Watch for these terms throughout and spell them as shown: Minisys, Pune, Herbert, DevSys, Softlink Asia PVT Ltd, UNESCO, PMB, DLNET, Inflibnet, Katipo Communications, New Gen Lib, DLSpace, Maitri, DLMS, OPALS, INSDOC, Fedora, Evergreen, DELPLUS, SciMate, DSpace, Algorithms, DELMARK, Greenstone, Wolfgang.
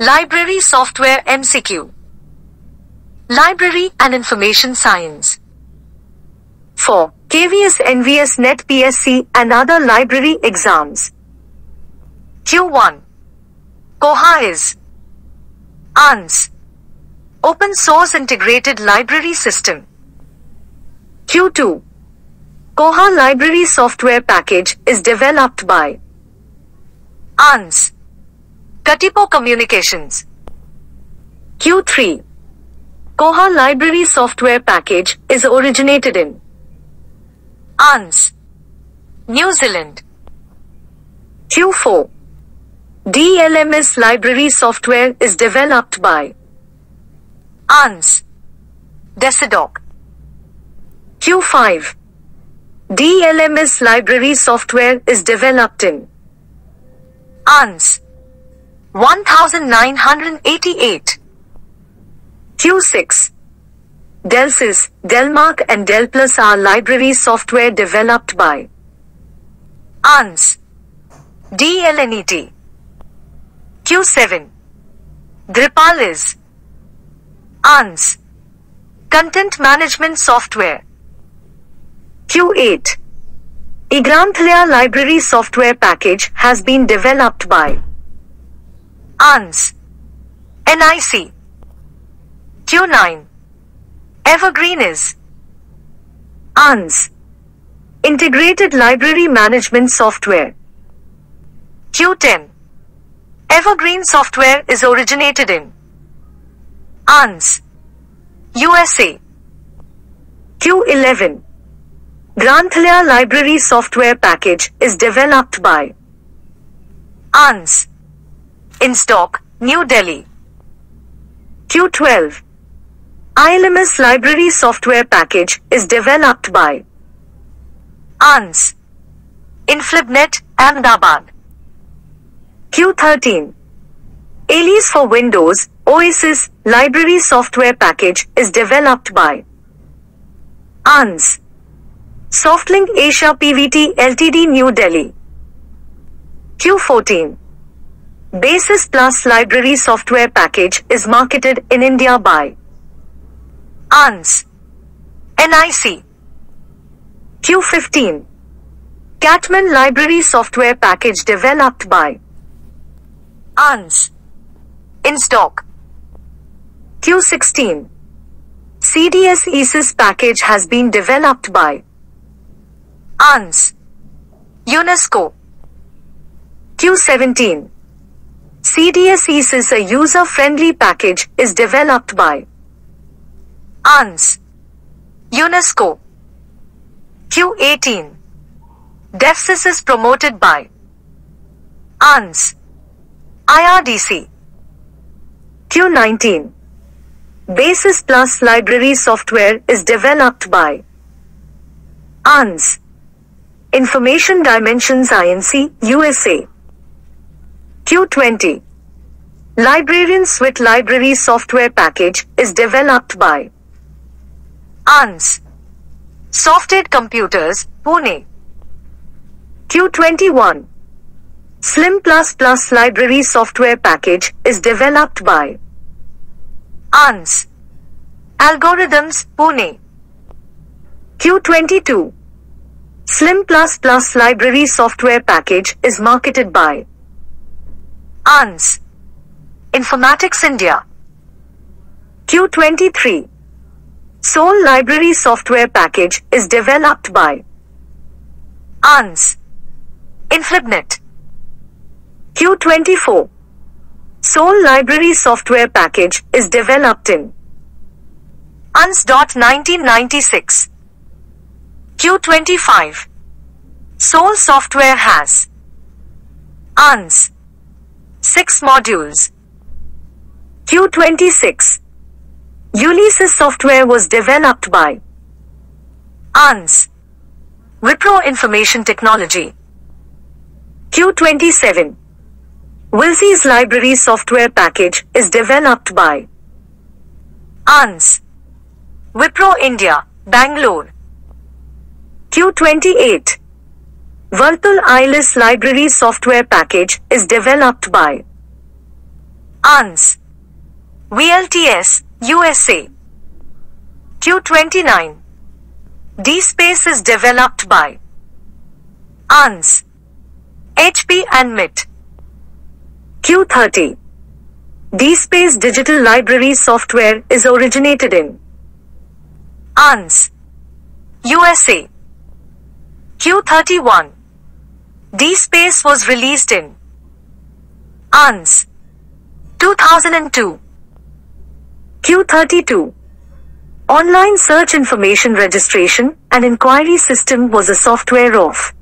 Library Software MCQ. Library and Information Science. 4. KVS, NVS, NET, PSC and other library exams. Q1. Koha is ANS, Open Source Integrated Library System. Q2. Koha Library Software Package is developed by ANS, Katipo Communications. Q3. Koha Library Software Package is originated in ANS, New Zealand. Q4. DLMS Library Software is developed by ANS, DESIDOC. Q5. DLMS Library Software is developed in ANS, 1988. Q6. DELSIS, DELMARK and DELPLUS are library software developed by ANS, DLNET. Q7. Drupal is ANS, Content Management Software. Q8. E-Granthalaya Library Software Package has been developed by ANS, NIC. Q9. Evergreen is ANS, Integrated Library Management Software. Q10. Evergreen software is originated in ANS, USA. Q11. Granthalaya Library Software Package is developed by ANS, INSDOC, New Delhi. Q12. ILMS Library Software Package is developed by ANS, Inflibnet, Ahmedabad. Q13. Alias for Windows, Oasis Library Software Package is developed by ANS, Softlink Asia PVT Ltd, New Delhi. Q14. Basis Plus Library Software Package is marketed in India by ANS, NIC. Q15. Catman Library Software Package developed by ANS, INSDOC. Q16. CDS/ISIS package has been developed by ANS, UNESCO. Q17. CDS/ISIS, a user-friendly package, is developed by ANS, UNESCO. Q18. DevSys is promoted by ANS, IRDC. Q19. Basis Plus Library Software is developed by ANS, Information Dimensions, Inc., USA. Q20. Librarian Suite Library Software Package is developed by ANS, Softaid Computers, Pune. Q21. Slim++ Library Software Package is developed by ANS, Algorithms, Pune. Q22. Slim++ Library Software Package is marketed by ANS, Informatics, India. Q23. SOUL Library Software Package is developed by ANS, Inflibnet. Q24. SOUL Library Software Package is developed in ANS. 1996. Q25. SOUL Software has ANS, 6 modules. Q26. Ulysses Software was developed by ANS, Wipro Information Technology. Q27. WILSI's Library Software Package is developed by ANS, Wipro India, Bangalore. Q28. Virtual ILS Library Software Package is developed by ANS VLTS USA 229. DSpace is developed by ANS HP and MIT. Q30. DSpace Digital Library software is originated in ANS USA. Q31. DSpace was released in ANS 2002. Q32. Online Search Information Registration and Inquiry System was a software of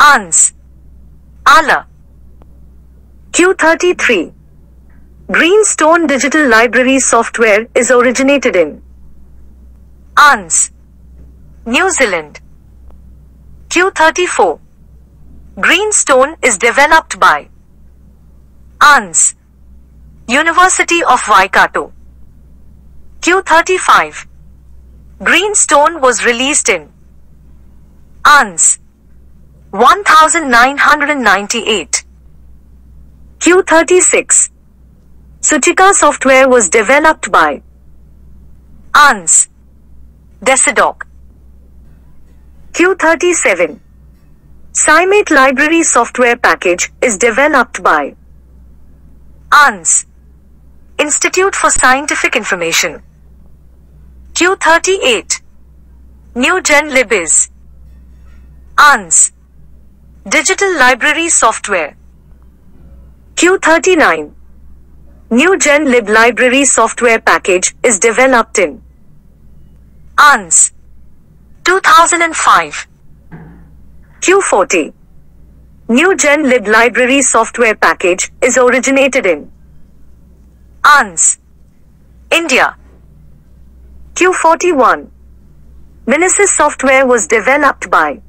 ANS ALA. Q33. Greenstone Digital Library software is originated in ANS New Zealand. Q34. Greenstone is developed by ANS University of Waikato. Q35. Greenstone was released in ANS 1998. Q36. Suchika software was developed by ANS DESIDOC. Q37. SciMate library software package is developed by ANS Institute for Scientific Information. Q38. New Gen Lib is ANS Digital Library Software. Q39. New Gen Lib library software package is developed in ANS 2005. Q40. New Gen Lib library software package is originated in ANS India. Q41. Minisys software was developed by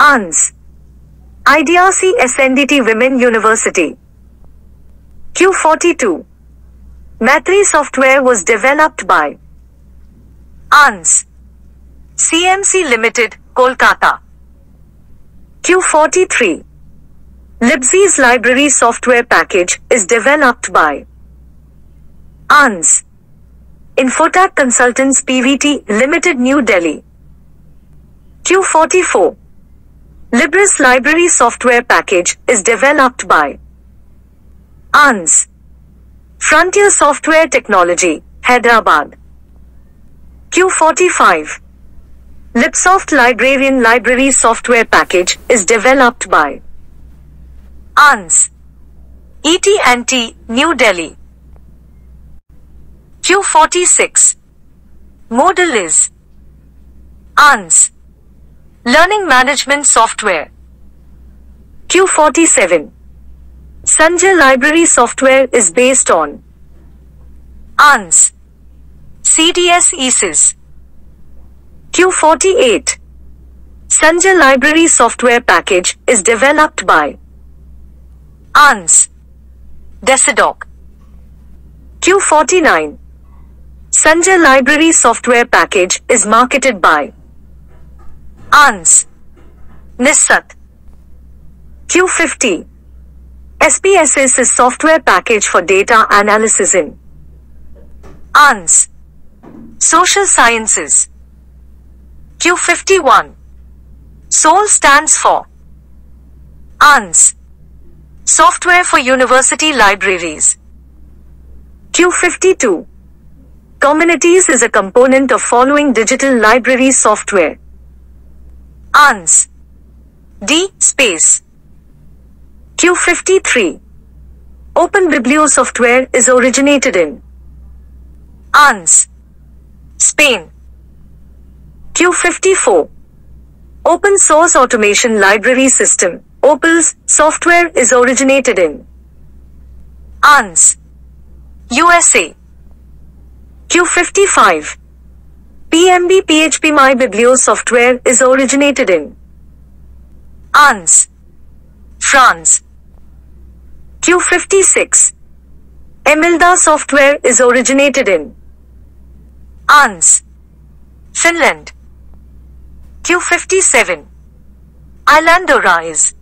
ANS IDRC SNDT Women University. Q42. Maitri software was developed by ANS CMC Limited, Kolkata. Q43. Libz's library software package is developed by ANS Infotech Consultants PVT Ltd, New Delhi. Q44. Libris library software package is developed by ANS Frontier Software Technology, Hyderabad. Q45. Libsoft Librarian library software package is developed by ANS ET&T, New Delhi. Q46. Moodle is ANS Learning Management Software. Q47. Sanjay library software is based on ANS CDS/ISIS. Q48. Sanjay library software package is developed by ANS DESIDOC. Q49. Sanjay library software package is marketed by ANS Nissat. Q50. SPSS is software package for data analysis in ANS Social Sciences. Q51. SOUL stands for ANS Software for University Libraries. Q52. Communities is a component of following digital library software. ANS DSpace. Q53. Open Biblio software is originated in ANS Spain. Q54. Open Source Automation Library System, OPALS, software is originated in ANS USA. Q55. PMB PHP My Biblio software is originated in ANS France. Q56. Emilda software is originated in ANS Finland. Q57. Islandora is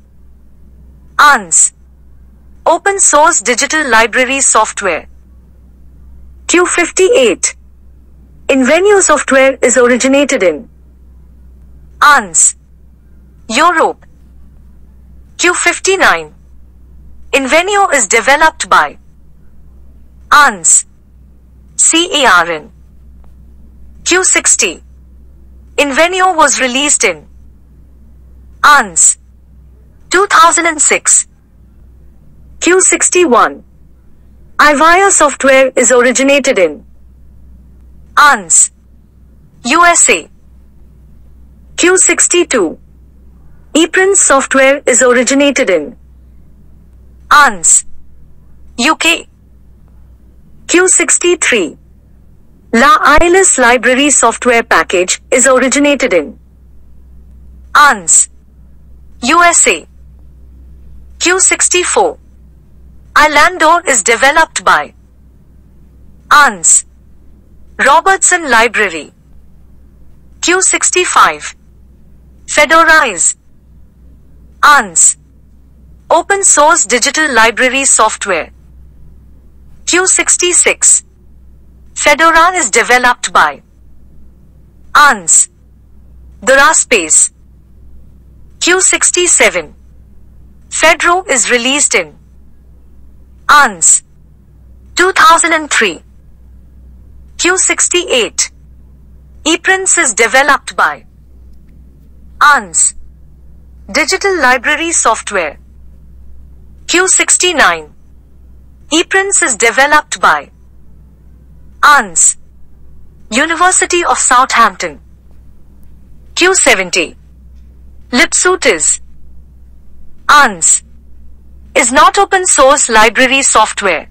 ANS Open source digital library software. Q58. Invenio software is originated in ANS, Europe. Q59. Invenio is developed by ANS, CERN. Q60. Invenio was released in ANS 2006. Q61. Ivaya software is originated in ANS, USA. Q62. EPrints software is originated in ANS, UK. Q63. La ILS library software package is originated in ANS, USA. Q64. Islandora is developed by ANS, Robertson Library. Q65. Fedora is ANS, open source digital library software. Q66. Fedora is developed by ANS, DLSpace. Q67. Fedro is released in ANS 2003. Q68. EPrints is developed by ANS, digital library software. Q69. EPrints is developed by ANS, University of Southampton. Q70. Libsuit is ANS, is not open source library software.